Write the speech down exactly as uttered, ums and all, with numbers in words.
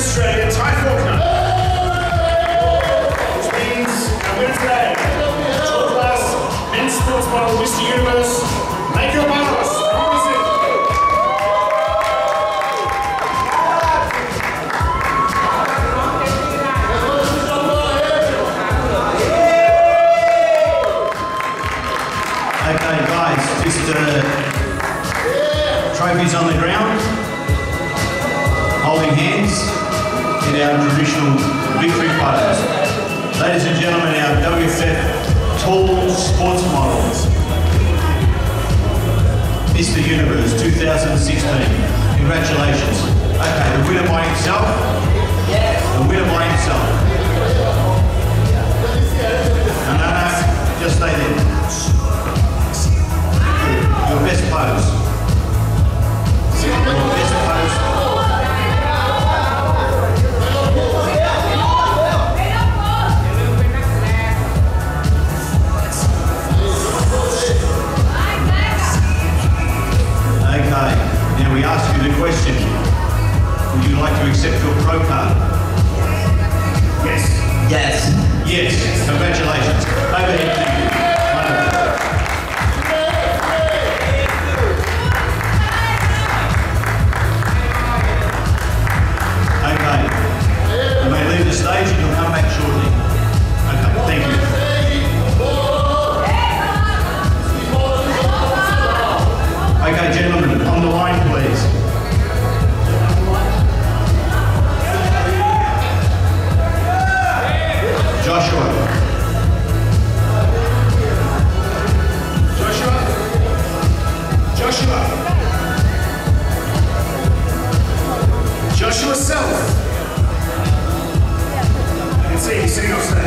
Australia, Ty Faulkner. Which means a winner today. World class men's sports model, Mister Universe. Make your marbles. Okay, guys, just uh, trophies on the ground. Holding hands in our traditional victory photos. Ladies and gentlemen, our W F F tall sports models, Mister Universe two thousand sixteen. Congratulations. Okay, the winner by himself. The winner by himself. No, no, no, just stay there. Your best pose. Your best pose. Question. Would you like to accept your pro card? Yes. Yes. Yes. Congratulations. Over here. Thank you. Okay. You may leave the stage and you'll come back shortly. Okay. Thank you. Okay, gentlemen, on the line, please. Joshua. Joshua. Joshua. Joshua Self. I can see you sitting off stage.